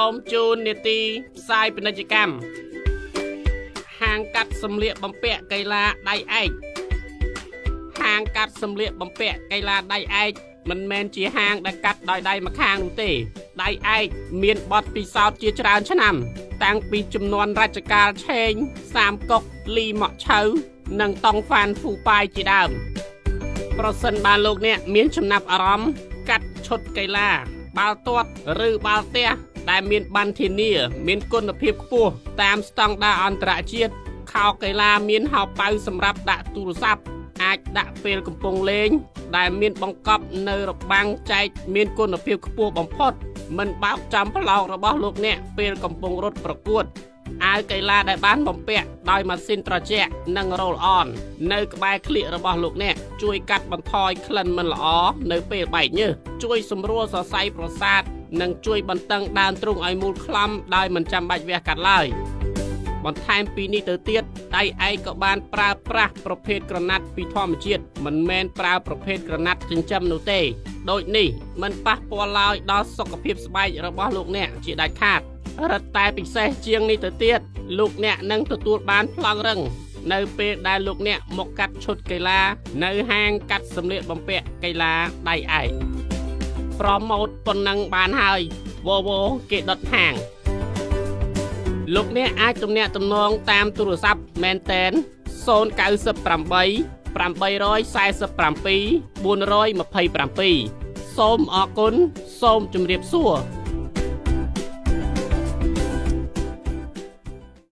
อมจูนเนตีไซเป็นกิจกรรมหางกัดสำเลียบบำเปะไกลาได้ไอหางกัดสำเลียบบำเปะไกลาได้ไอมันแมนจีหางได้กัดได้ได้มาข้างนุ่งตีได้ไอเมียนบอดปีสาวจีจราชนำตั้งปีจำนวนราชการเชงสามกกลีเหมาะเช้านังตองฟันฟูปลายจีดำประสิทธิ์บาลูกเนี่ยเมียนชำนับอารมณ์กัดชดไกลาบาลตวดหรือบาลเตียได้เมียนบันทีนี่เมียนก้นพิบปูตามสตองดาอันตรเจียดข่าวไกลาเมียนหาไปสำหรับดะตุรศัพท์อาจดะเปลกำปงเลงได้เมียนบังกับเนรบางใจเมียนก้นพิบปูบังพดมันบ้าจำพลาวระบาลูกเนี่ยเปลกำปงรถประกวดอาไกลาได้บ้านบำเปะได้มาสินตรเจนังโรลออนในกบายคลีระบาลูกเนี่ยช่วยกัดบันทอยคลันมันล้อในเปลใบเนื้อช่วยสมรัวสะไซประสาทนังช่วยบันตังดานตรงไอมูลคล้ำได้มันจำใบเวียกัดไล่บอลไทม์ปีนี้เตอเตียดได้ไอก็บานปลาปลาประเภทกระนัดปีทอมเจียดมันแมนปลาประเภทกระนัดจึงจำนูเต้โดยนี่มันปะปวลอยดอสกพิบสบายระบาลูกเนี่ยจีได้คาดรัดตายปิกเซเจียงนี่เตอเตียดลูกเนี่ยนังตัวตูดบานพลังเริงในเปได้ลูกเนี่ยหมกกัดชดไกลาในห้างกัดสำเร็จบำเปะไกลาได้ไอพร้อมหมดปนนังบานไฮโวโวเกดดดห่างลูกเนี่ยอาจจำเนี่ยจำนองตามตุรศัพท์แมนเตนโซนเก้าสิบปรำใบปรำใบร้อยสายสิบปรำปีบุญร้อยมาภัยปรำปีส้มออกุนส้มจุ่มเรียบสั่ว